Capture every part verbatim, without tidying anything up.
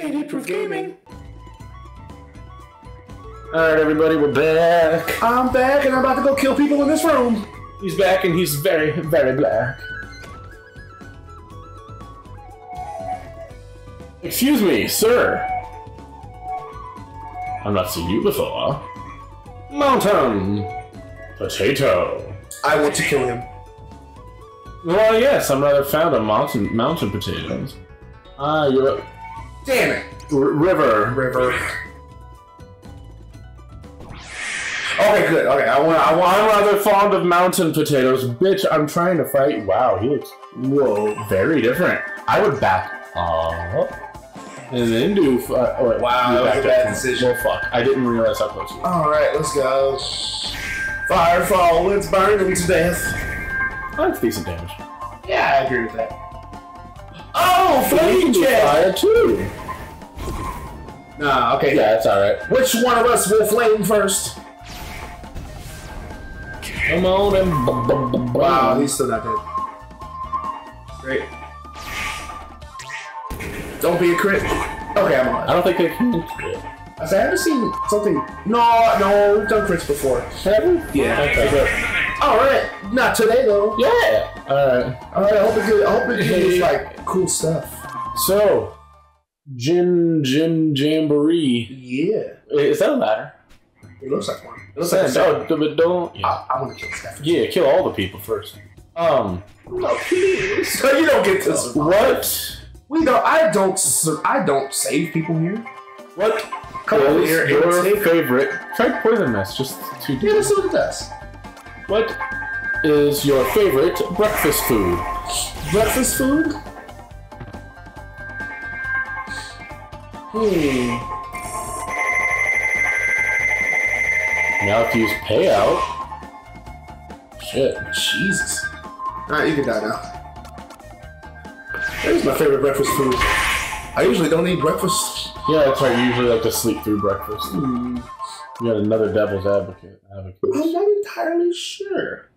eighty Proof Gaming. Alright everybody, we're back. I'm back and I'm about to go kill people in this room. He's back and he's very, very black. Excuse me, sir. I'm not seeing you before. Mountain. Potato. I want to kill him. Well, yes, I'm rather fond of mountain, mountain potatoes. Ah, you're... Damn it! R river. River. Okay, good. Okay, I want, I want, I'm rather fond of mountain potatoes. Bitch, I'm trying to fight. Wow, he looks... Whoa, very different. I would back up. And then do... Uh, oh, wait, wow, that was a bad decision. Well, fuck. I didn't realize how close you were. Alright, let's go. Firefall, let's burn them to death. That's decent damage. Yeah, I agree with that. Oh, flame jet! Fire too. Nah, okay. Yeah, that's alright. Which one of us will flame first? Come on and... Wow, he's still not dead. Great. Don't be a crit. Okay, I'm on. I don't think they can crit. I said, I haven't seen something... No, no, we've done crits before. Have we? Yeah. Okay, alright, not today though. Yeah. Alright. Alright, I hope it gives, I hope it gives like, cool stuff. So, Jim, Jim Jamboree. Yeah. Is that a ladder? It looks like one. It looks Sam, like a no, but don't... Yeah. I, I want to kill this guy. Yeah, kill all the people first. Um... No, please. So you don't get this one. What? We don't, I don't, I don't save people here. What? Come on here, your favorite. Try poison mess, just to do. Yeah, let's see what it does. What is your favorite breakfast food? Breakfast food? Hmm. Now if you use payout. Shit. Jesus. Alright, you can die now. Here's my favorite breakfast food. I usually don't eat breakfast. Yeah, that's right. You usually like to sleep through breakfast. Mm. You got another devil's advocate. advocate. I'm not entirely sure.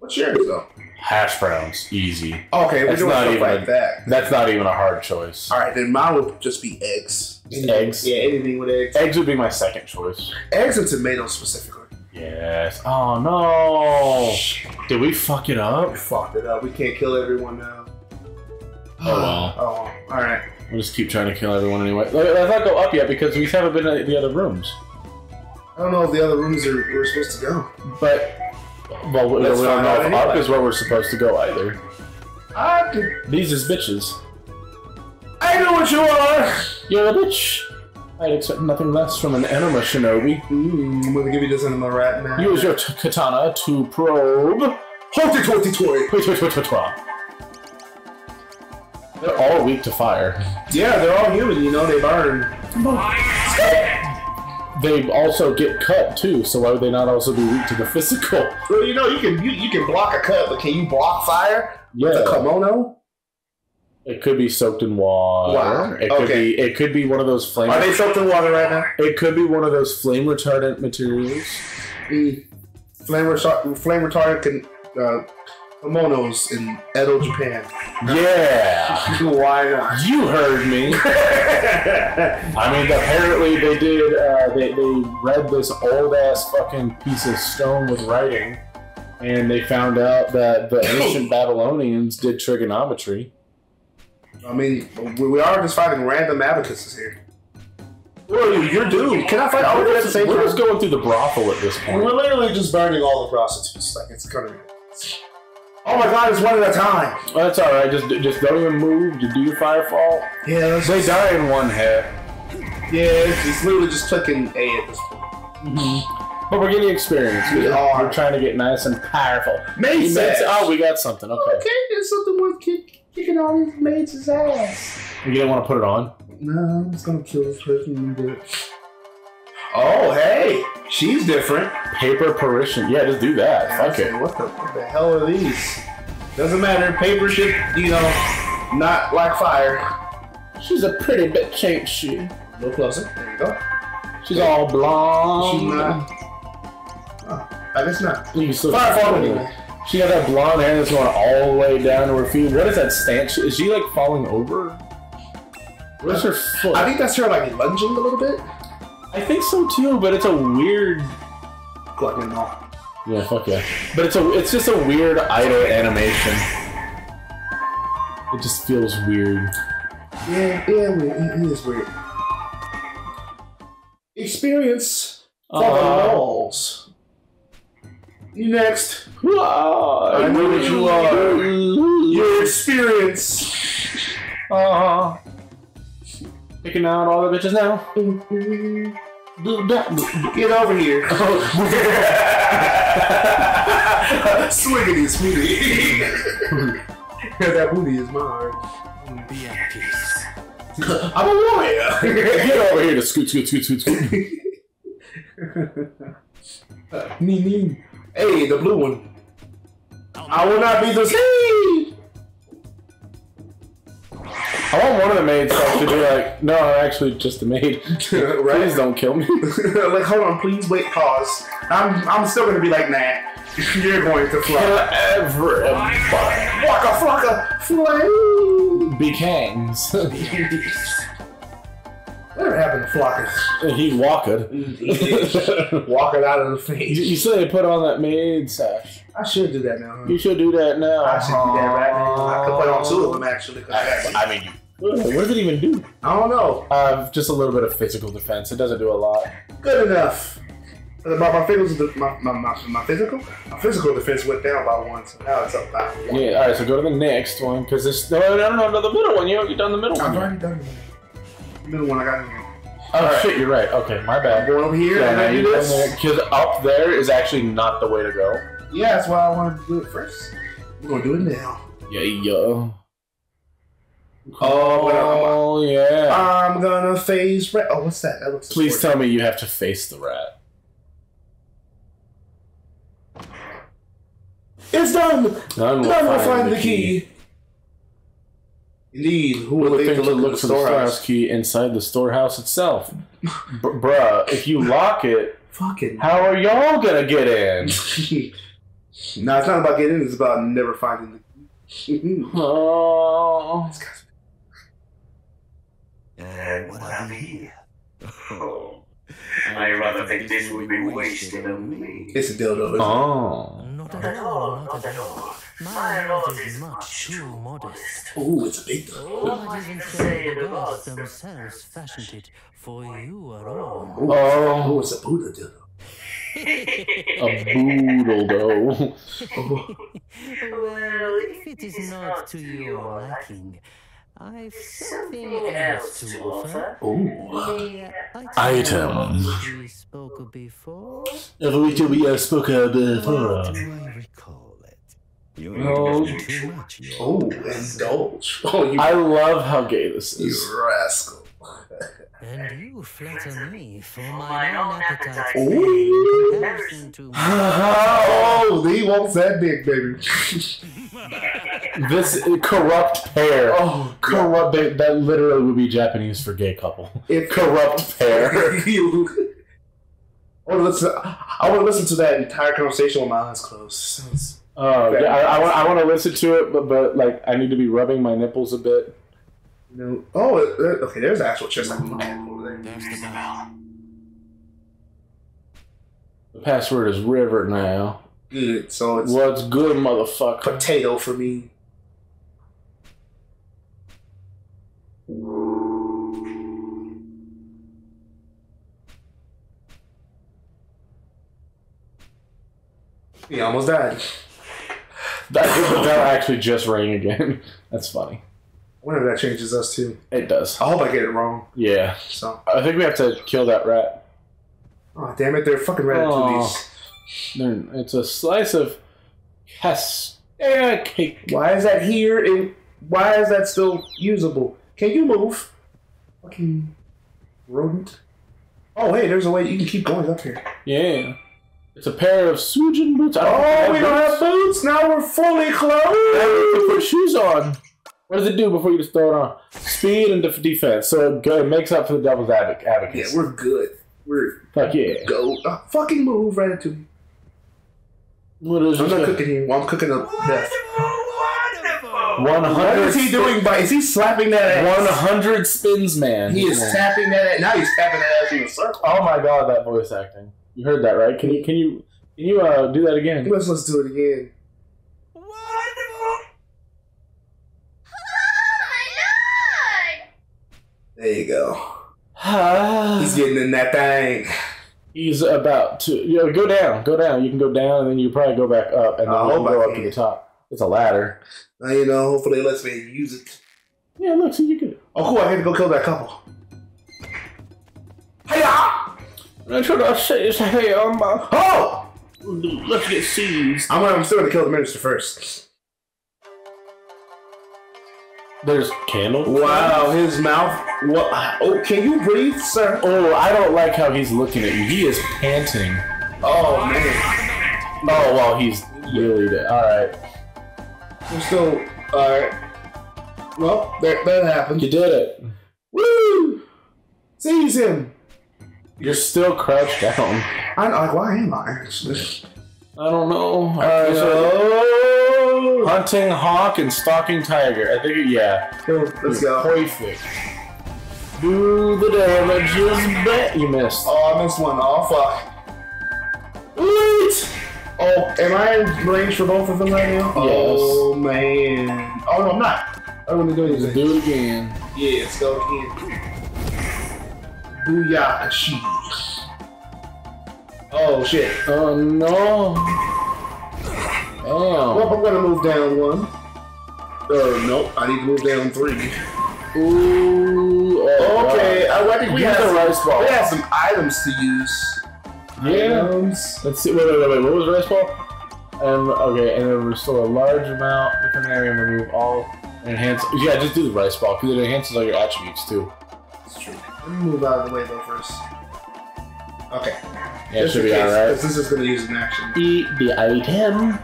What's yours, though? Hash browns. Easy. Okay, we're doing something like that. That's not even a hard choice. All right, then mine would just be eggs. Eggs? Yeah, anything with eggs. Eggs would be my second choice. Eggs and tomatoes, specifically. Yes. Oh, no. Did we fuck it up? We fucked it up. We can't kill everyone now. Oh well. Oh, alright. We'll just keep trying to kill everyone anyway. Let's not go up yet because we haven't been in the other rooms. I don't know if the other rooms are where we're supposed to go. But, well, we don't know if anyway. Up is where we're supposed to go either. I could... These is bitches. I know what you are! You're a bitch! I'd expect nothing less from an enema shinobi. Mm, I'm gonna give you this enema rat now. Use your t katana to probe. Hoti-toti-toi! They're all weak to fire. Yeah, they're all human, you know, they burn. They also get cut too, so why would they not also be weak to the physical? Well, you know, you can you, you can block a cut, but can you block fire yeah. with a kimono? It could be soaked in water. Wow. It could okay. be it could be one of those flame. Are they soaked in water right now? It could be one of those flame retardant materials. Mm. Flame retardant flame retardant can uh, kimonos in Edo, Japan. Yeah! Why not? You heard me! I mean, apparently they did, uh, they, they read this old-ass fucking piece of stone with writing, and they found out that the ancient Babylonians did trigonometry. I mean, we are just fighting random abacuses here. Well, you, you're dude. Can I fight all at the same time? We're just going through the brothel at this point. We're literally just burning all the prostitutes. Like, it's kind of... Oh my god, it's one at a time! Well, that's alright, just just don't even move, just do your firefall. Yeah, they just... die in one hit. Yeah, it's, it's literally just clicking A at this point. Mm-hmm. But we're getting experience. We we're, are. We're trying to get nice and powerful. Mace! Oh, we got something, okay. Okay, there's something worth kick, kicking on his mate's ass. You don't want to put it on? No, it's gonna kill this person. Oh, hey! She's different. Paper parishion. Yeah, just do that. Man, fuck it. What the, what the hell are these? Doesn't matter. Paper shit, you know, not like fire. She's a pretty bitch, ain't she? A little closer. There you go. She's yeah. all blonde. She's not. Oh, I guess not. You can still Firefall anyway. She got that blonde hair that's going all the way down to her feet. What is that stance? Is she like falling over? Where's her foot? I think that's her like lunging a little bit. I think so too, but it's a weird glutton and all. Yeah, fuck yeah. But it's a it's just a weird idle animation. It just feels weird. Yeah, yeah, it is weird. Experience for uh, the walls. You next. I know what you are. Your experience. Uh-huh. Picking out all the bitches now. Get over here. Swiggity, sweetie. That booty is mine. Be at peace. I'm a warrior. Get over here to scoot, scoot, scoot, scoot, scoot. uh, nee, nee. Hey, the blue one. I will not be the same. I want one of the maids so to be like, no, I'm actually just a maid. Right? Please don't kill me. Like, hold on, please wait, pause. I'm, I'm still gonna be like, nah. You're going to fly. Forever. Waka flocka flame. Big hands. Whatever happened to Flockus? He walked. Walked out of the face. You should have put on that maid sash. I should do that now. Huh? You should do that now. I should do that right now. I could put on two of them actually. I, I mean, what does it even do? I don't know. Uh, just a little bit of physical defense. It doesn't do a lot. Good enough. My, my, physical, my, my, my, my physical my physical defense went down by one, so now it's up by one. Yeah, alright, so go to the next one, because there's no, no, no, no, the middle one. You haven't done the middle I'm one. I've already done the middle one. I got in here. Oh, right. Shit, you're right. Okay, my bad. Go over here, yeah, and then you do this. Because up there is actually not the way to go. Yeah, that's why I wanted to do it first. We're going to do it now. Yeah, yo. Cool. Oh, oh, yeah. I'm going to face rat. Oh, what's that? That looks Please tell me you have to face the rat. It's done! None will find, find the key. key. Indeed, who would think to look for the storehouse key inside the storehouse itself? B bruh, if you lock it, fucking how are y'all gonna get in? Nah, it's not about getting in, it's about never finding the key. Oh. And what have here? Oh. I rather think this would be wasted on me. It's a dildo, isn't oh. it? Not at all, not at all. My lord is much too modest. Oh, it's a big dildo. What I can say in the gods themselves fashioned it for you alone. Oh, it's a Buddha dildo. A boodle-do. Well, if it is not to your liking, I've something else to offer. Oh, item. We spoke before. We have spoken before. No. Oh, indulge. Oh, you. I love how gay this is. You rascal. And you flatter me for my own appetite. Oh, he wants that dick, baby. This corrupt pair. Oh, corrupt. They, that literally would be Japanese for gay couple. If corrupt pair. You, I want to listen. I want to listen to that entire conversation with my eyes closed. Oh, uh, yeah, I, I, I want to listen to it, but but like I need to be rubbing my nipples a bit. No. Oh, okay. There's an actual chest. I can look at over there. There's the bell. The password is river now. Good. So it's what's good, motherfucker. Potato for me. He almost died. That bell actually just rang again. That's funny. Whatever that changes us too. It does. I hope I get it wrong. Yeah. So I think we have to kill that rat. Oh damn it! They're fucking ratatouilles. They're, it's a slice of castella cake. Why is that here? And why is that still usable? Can you move? Fucking rodent. Oh, hey, there's a way you can keep going up here. Yeah. It's a pair of Sujin boots. Oh, we don't have boots. Now we're fully clothed. Put your shoes on. What does it do before you just throw it on? Speed and def defense. So it, go, it makes up for the devil's advocate. Yeah, we're good. We're fuck yeah. Go uh, fucking move right into me. What is I'm not cooking here. Well, I'm cooking up. Wonderful, wonderful. one hundred. What is he doing? By, is he slapping that ass? one hundred spins, man. He is yeah. tapping that ass. Now he's tapping that ass in a circle. Oh my god, that voice acting. You heard that, right? Can you can you can you uh do that again? Let's let's do it again. There you go. He's getting in that thing. He's about to you know, go down, go down. You can go down, and then you probably go back up, and then oh, you'll go up to the top. It's a ladder. Now you know. Hopefully, it lets me use it. Yeah, look, see, you can. Oh, cool! I had to go kill that couple. Hiya! That's what I say. It's hey, um, oh! Let's get seized. I'm gonna. I'm still gonna kill the minister first. There's candles. Wow, his mouth. What? Oh, can you breathe, sir? Oh, I don't like how he's looking at you. He is panting. Oh man. Oh well, he's really dead. All right. I'm still. All right. Well, that that happened. You did it. Woo! Seize him. You're still crouched down. I'm like, why am I? Actually? I don't know. All right. So hunting hawk and stalking tiger. I think, yeah. Let's go. Perfect. Do the damage. Just bet you missed. Oh, I missed one. Oh, fuck. What? Oh, am I in range for both of them right now? Yes. Oh, man. Oh, no, I'm not. I'm going to do anything. Do it again. Yeah, let's go again. Booyah, cheese. Oh, shit. Oh, no. Damn. Well, I'm gonna move down one. Uh, nope, I need to move down three. Ooh. Oh, okay, wow. I think we have the rice ball. We have some items to use. Yeah. Items. Let's see. Wait, wait, wait, wait. What was the rice ball? Um. Okay, and then we're still a large amount. Pick an area and remove all enhance. Yeah, just do the rice ball because it enhances all your attributes too. That's true. Let me move out of the way though first. Okay. Yeah, should be all right. Because this is gonna use an action. Eat the item.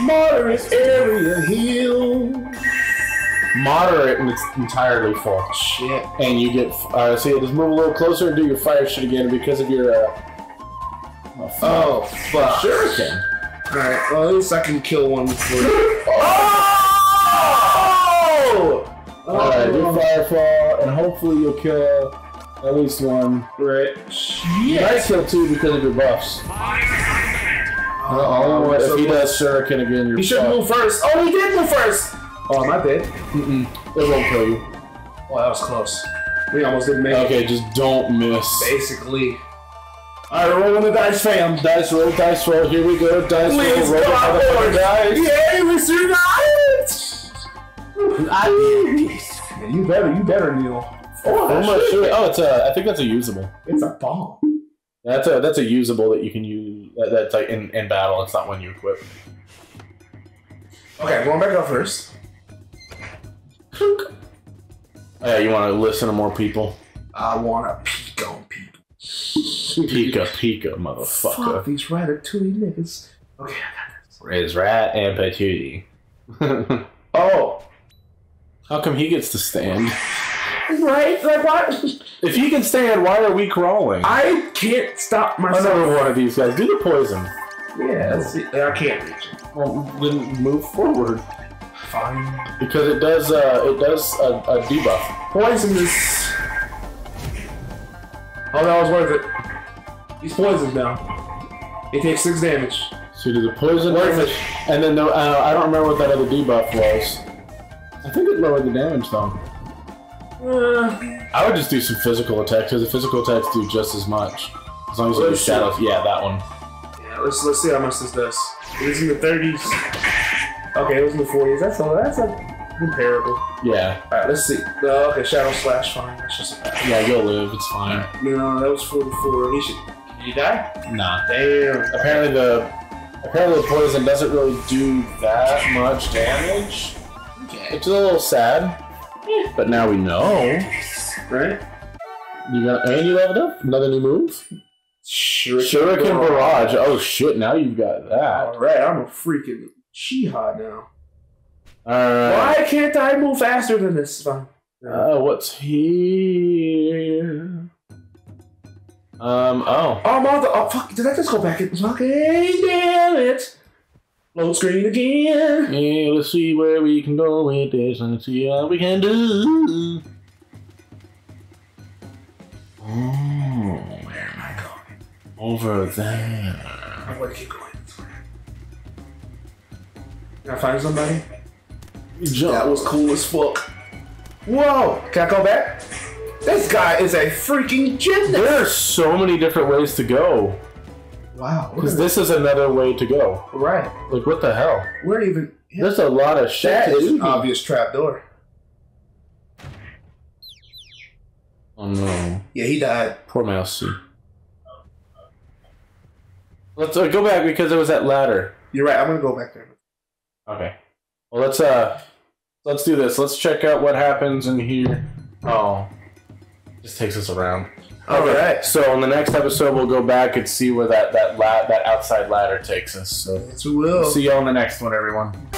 Moderate area heal. Moderate and it's entirely full. Shit. And you get, uh, so you just move a little closer and do your fire shit again because of your, uh, oh, oh fuck. Shuriken. Alright, well at least I can kill one before you. Oh! Oh! Alright, do Firefall and hopefully you'll kill at least one. Right. You might kill two because of your buffs. Uh oh, oh so if he does shuriken again, you're He should move first. Oh, he did move first. Oh, am I dead? Mm-mm. It won't kill you. Well, that was close. We almost didn't make okay, it. Okay, just don't miss. Basically. All right, rolling the dice, fam. Dice roll, dice roll. Here we go. Dice Please roll. Please go out for dice. Yay, we survived. I did. Yeah, you better, you better kneel. Oh, oh, much sure. oh, it's a. I think that's a usable. It's a bomb. That's a that's a usable that you can use. That, that's like in, in battle. It's not one you equip. Okay, going back up first. Oh, yeah, you want to listen to more people? I want to peek on people. Pika pika, motherfucker. Fuck these ratatouille niggas. Okay, I got this. Riz rat and patootie. Oh, how come he gets to stand? Right? Like, why? If he can stand, why are we crawling? I can't stop myself. Another one of these guys. Do the poison. Yeah, that's it. I can't reach it. Well, then move forward. Fine. Because it does, uh, it does a, a debuff. Poison is... Oh, that was worth it. He's poisoned now. He takes six damage. So you do the poison damage, it. and then the, uh, I don't remember what that other debuff was. I think it lowered the damage, though. Uh, I would just do some physical attacks because the physical attacks do just as much. As long as you do shadows, yeah, that one. Yeah, let's let's see how much this does. It was in the thirties. Okay, it was in the forties. That's a, that's a comparable. Yeah. All right, let's see. Oh, okay, shadow slash, fine. That's just a bad. Yeah, you'll live. It's fine. No, that was forty-four. He should. Did he die? Nah. Damn. Apparently the apparently the poison doesn't really do that much damage. Okay. It's a little sad. But now we know, right? You got and you leveled up. Another new move. Shuriken, Shuriken Barrage. Oh shit! Now you've got that. All right, I'm a freaking Chiha now. All right. Why can't I move faster than this? Fine. Uh, what's here? Um. Oh. Oh, mother. Oh fuck! Did I just go back? And fucking damn it! Load screen again. Yeah, let's see where we can go with this and see what we can do. Oh, where am I going? Over there. I'm gonna keep going. Can I find somebody? Jump. That was cool as fuck. Whoa! Can I go back? This guy is a freaking gymnast! There are so many different ways to go. Wow. Because this is another way to go. Right. Like, what the hell? We're even... There's a lot of shit to do. That is an obvious trapdoor. Oh, no. Yeah, he died. Poor Mousey. Let's uh, go back because there was that ladder. You're right. I'm going to go back there. Okay. Well, let's, uh... Let's do this. Let's check out what happens in here. Oh. Just takes us around. All okay. right. So in the next episode, we'll go back and see where that that la that outside ladder takes us. So yes, we will. See y'all in the next one, everyone.